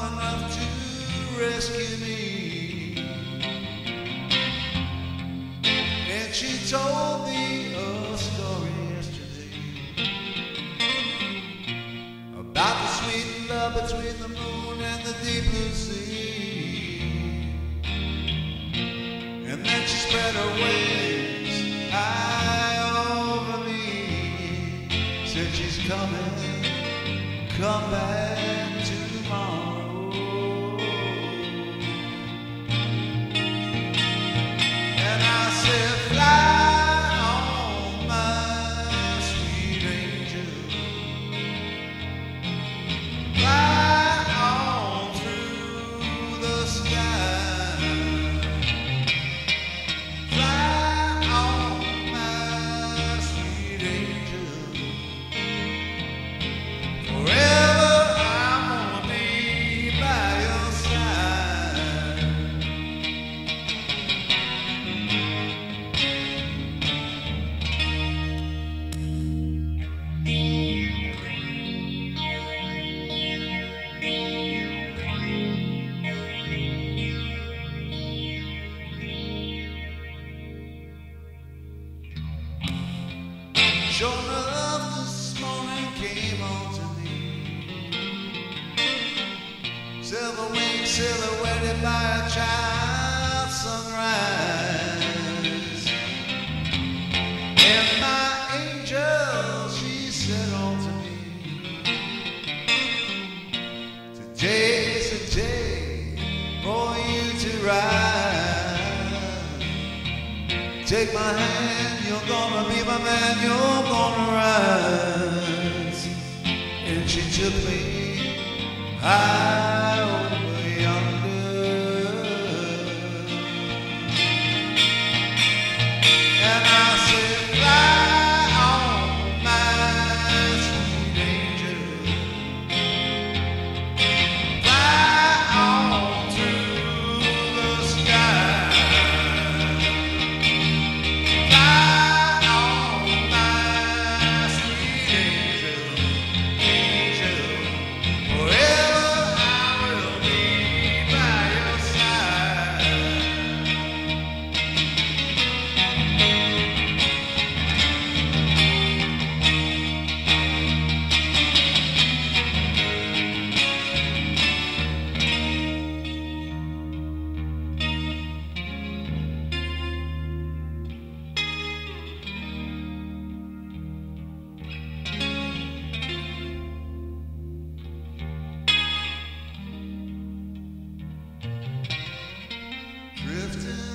enough to rescue me. And she told me a story yesterday about the sweet love between the moon and the deep blue sea. And then she spread her wings high over me. Said she's coming, come back. Your love this morning came on to me, silver wings silhouetted by a child sunrise. And my angel, she said on to me, today's a day for you to rise. Take my hand, you're gonna be my man, you're gonna rise. And she took me high over yonder. And I said, fly on, my sweet angel, fly on through the sky, fly. Drifting